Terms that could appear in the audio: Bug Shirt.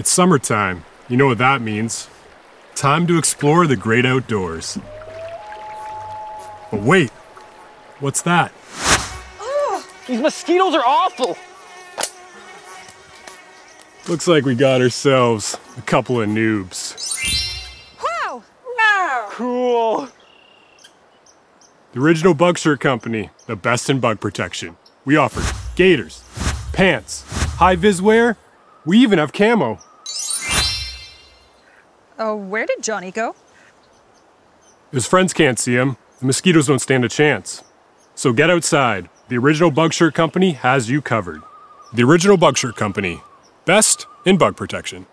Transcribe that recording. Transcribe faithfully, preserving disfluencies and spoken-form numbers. It's summertime. You know what that means. Time to explore the great outdoors. But wait, what's that? Ugh, these mosquitoes are awful. Looks like we got ourselves a couple of noobs. Wow! Wow! Cool. The original Bug Shirt company, the best in bug protection. We offer gaiters, pants, high-vis wear. We even have camo. Oh, uh, where did Johnny go? His friends can't see him. The mosquitoes don't stand a chance. So get outside. The original Bug Shirt company has you covered. The original Bug Shirt company. Best in bug protection.